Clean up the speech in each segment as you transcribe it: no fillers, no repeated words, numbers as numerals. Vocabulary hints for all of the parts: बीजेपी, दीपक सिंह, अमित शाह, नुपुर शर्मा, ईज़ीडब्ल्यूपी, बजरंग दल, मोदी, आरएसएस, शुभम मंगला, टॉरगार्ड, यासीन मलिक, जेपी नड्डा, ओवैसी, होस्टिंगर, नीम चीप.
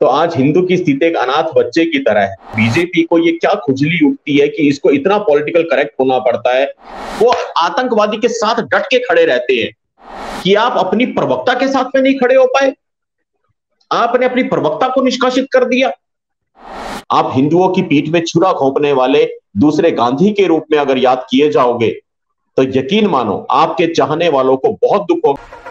तो आज हिंदू की स्थिति एक अनाथ बच्चे की तरह है। बीजेपी को ये क्या खुजली उठती है कि इसको इतना पॉलिटिकल करेक्ट होना पड़ता है। वो आतंकवादी के साथ डट के खड़े रहते हैं कि आप अपनी प्रवक्ता के साथ में नहीं खड़े हो पाए, आपने अपनी प्रवक्ता को निष्कासित कर दिया। आप हिंदुओं की पीठ में छुरा घोंपने वाले दूसरे गांधी के रूप में अगर याद किए जाओगे तो यकीन मानो आपके चाहने वालों को बहुत दुख होगा।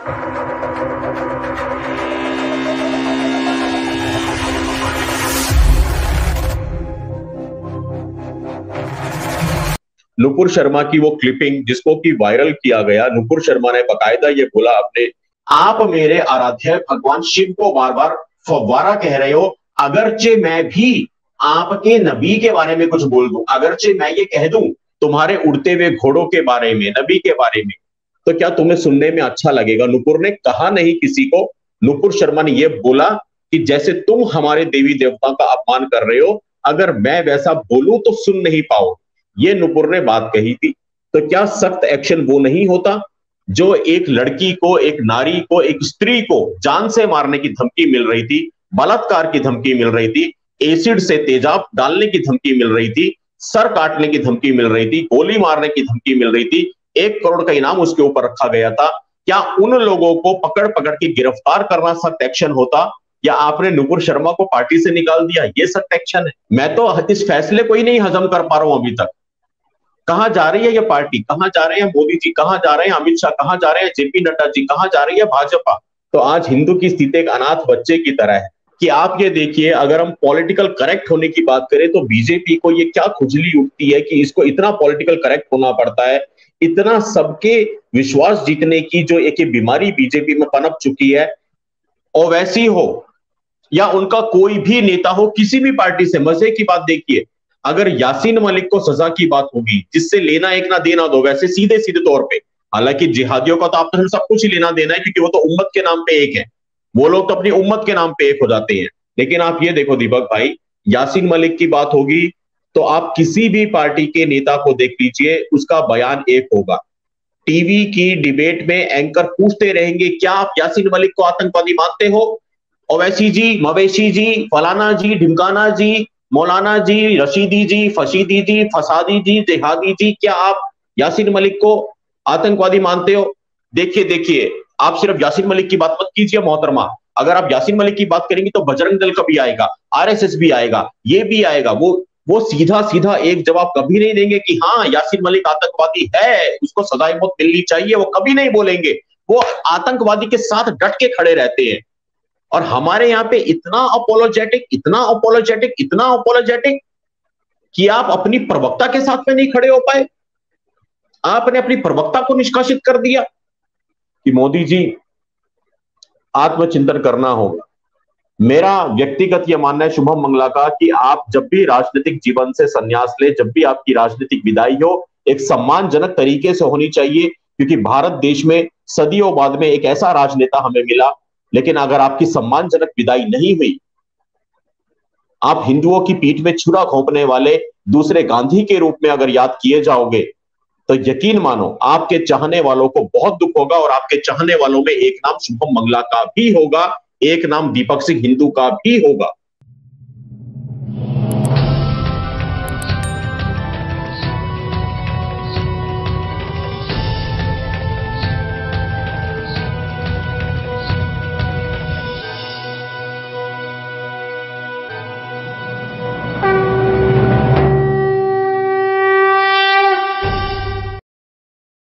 नुपुर शर्मा की वो क्लिपिंग जिसको कि वायरल किया गया, नुपुर शर्मा ने बकायदा ये बोला आपने, आप मेरे आराध्य भगवान शिव को बार बार फव्वारा कह रहे हो, अगरचे मैं भी आपके नबी के बारे में कुछ बोल दूं, अगरचे मैं ये कह दूं तुम्हारे उड़ते हुए घोड़ों के बारे में, नबी के बारे में, तो क्या तुम्हें सुनने में अच्छा लगेगा। नुपुर ने कहा नहीं किसी को, नुपुर शर्मा ने यह बोला कि जैसे तुम हमारे देवी देवता का अपमान कर रहे हो, अगर मैं वैसा बोलूं तो सुन नहीं पाओ। ये नुपुर ने बात कही थी। तो क्या सख्त एक्शन वो नहीं होता जो एक लड़की को, एक नारी को, एक स्त्री को जान से मारने की धमकी मिल रही थी, बलात्कार की धमकी मिल रही थी, एसिड से तेजाब डालने की धमकी मिल रही थी, सर काटने की धमकी मिल रही थी, गोली मारने की धमकी मिल रही थी, 1 करोड़ का इनाम उसके ऊपर रखा गया था। क्या उन लोगों को पकड़ पकड़ के गिरफ्तार करना सख्त एक्शन होता, या आपने नुपुर शर्मा को पार्टी से निकाल दिया ये सख्त एक्शन है। मैं तो इस फैसले को ही नहीं हजम कर पा रहा हूं। अभी तक कहाँ जा रही है ये पार्टी, कहाँ जा रहे हैं मोदी जी, कहाँ जा रहे हैं अमित शाह, कहाँ जा रहे हैं जेपी नड्डा जी, कहाँ जा रही है भाजपा। तो आज हिंदू की स्थिति एक अनाथ बच्चे की तरह है कि आप ये देखिए, अगर हम पॉलिटिकल करेक्ट होने की बात करें तो बीजेपी को ये क्या खुजली उठती है कि इसको इतना पॉलिटिकल करेक्ट होना पड़ता है, इतना सबके विश्वास जीतने की जो एक बीमारी बीजेपी में पनप चुकी है। ओवैसी हो या उनका कोई भी नेता हो किसी भी पार्टी से, मजे की बात देखिए, अगर यासीन मलिक को सजा की बात होगी जिससे लेना एक ना देना दो, वैसे सीधे सीधे तौर पे, हालांकि जिहादियों का तो आप तो सब कुछ ही लेना देना है क्योंकि वो तो उम्मत के नाम पे एक है, वो लोग तो अपनी उम्मत के नाम पे एक हो जाते हैं। लेकिन आप ये देखो दीपक भाई, यासीन मलिक की बात होगी तो आप किसी भी पार्टी के नेता को देख लीजिए, उसका बयान एक होगा। टीवी की डिबेट में एंकर पूछते रहेंगे, क्या आप यासीन मलिक को आतंकवादी मानते हो। ओवैसी जी, मवेशी जी, फलाना जी, ढिमकाना जी, मौलाना जी, रशीदी जी, फशीदी जी, फसादी जी, जिहादी जी, क्या आप यासीन मलिक को आतंकवादी मानते हो। देखिए देखिए, आप सिर्फ यासीन मलिक की बात मत कीजिए मोहतरमा, अगर आप यासीन मलिक की बात करेंगे तो बजरंग दल का भी आएगा, आरएसएस भी आएगा, ये भी आएगा। वो सीधा सीधा एक जवाब कभी नहीं देंगे कि हाँ यासीन मलिक आतंकवादी है, उसको सजाए मौत मिलनी चाहिए, वो कभी नहीं बोलेंगे। वो आतंकवादी के साथ डट के खड़े रहते हैं। और हमारे यहाँ पे इतना अपोलोजेटिक, इतना अपोलोजेटिक, इतना अपोलोजेटिक कि आप अपनी प्रवक्ता के साथ में नहीं खड़े हो पाए, आपने अपनी प्रवक्ता को निष्कासित कर दिया कि मोदी जी आत्मचिंतन करना होगा। मेरा व्यक्तिगत यह मानना है शुभम मंगला का कि आप जब भी राजनीतिक जीवन से संन्यास ले, जब भी आपकी राजनीतिक विदाई हो, एक सम्मानजनक तरीके से होनी चाहिए, क्योंकि भारत देश में सदियों बाद में एक ऐसा राजनेता हमें मिला। लेकिन अगर आपकी सम्मानजनक विदाई नहीं हुई, आप हिंदुओं की पीठ में छुरा घोंपने वाले दूसरे गांधी के रूप में अगर याद किए जाओगे तो यकीन मानो आपके चाहने वालों को बहुत दुख होगा। और आपके चाहने वालों में एक नाम शुभम मंगला का भी होगा, एक नाम दीपक सिंह हिंदू का भी होगा।